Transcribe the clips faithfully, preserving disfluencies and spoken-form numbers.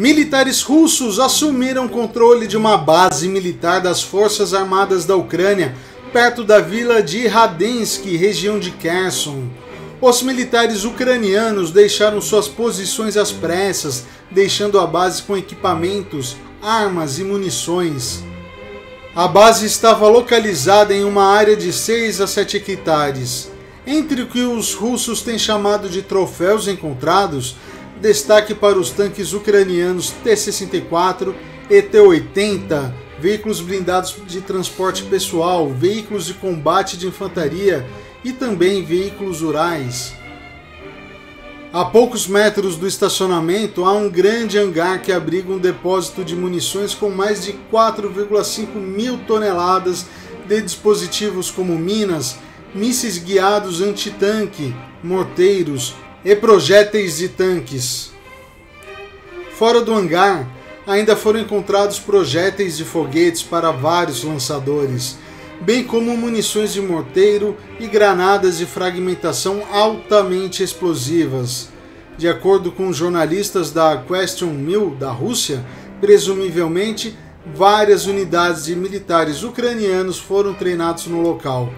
Militares russos assumiram controle de uma base militar das Forças Armadas da Ucrânia, perto da vila de Radensk, região de Kherson. Os militares ucranianos deixaram suas posições às pressas, deixando a base com equipamentos, armas e munições. A base estava localizada em uma área de seis a sete hectares. Entre o que os russos têm chamado de troféus encontrados, destaque para os tanques ucranianos T sessenta e quatro e T oitenta, veículos blindados de transporte pessoal, veículos de combate de infantaria e também veículos Urais. A poucos metros do estacionamento há um grande hangar que abriga um depósito de munições com mais de quatro vírgula cinco mil toneladas de dispositivos como minas, mísseis guiados antitanque, morteiros e projéteis de tanques. Fora do hangar, ainda foram encontrados projéteis de foguetes para vários lançadores, bem como munições de morteiro e granadas de fragmentação altamente explosivas. De acordo com jornalistas da Question Mil da Rússia, presumivelmente, várias unidades de militares ucranianos foram treinados no local.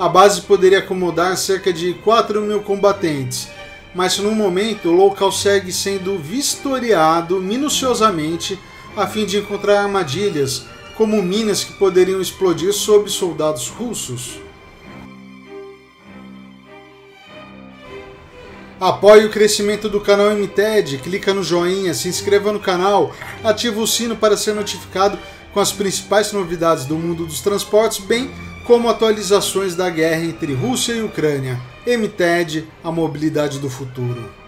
A base poderia acomodar cerca de quatro mil combatentes, mas no momento o local segue sendo vistoriado minuciosamente a fim de encontrar armadilhas, como minas que poderiam explodir sob soldados russos. Apoie o crescimento do canal M T E D, clica no joinha, se inscreva no canal, ativa o sino para ser notificado com as principais novidades do mundo dos transportes, bem como atualizações da guerra entre Rússia e Ucrânia. M T E D, a mobilidade do futuro.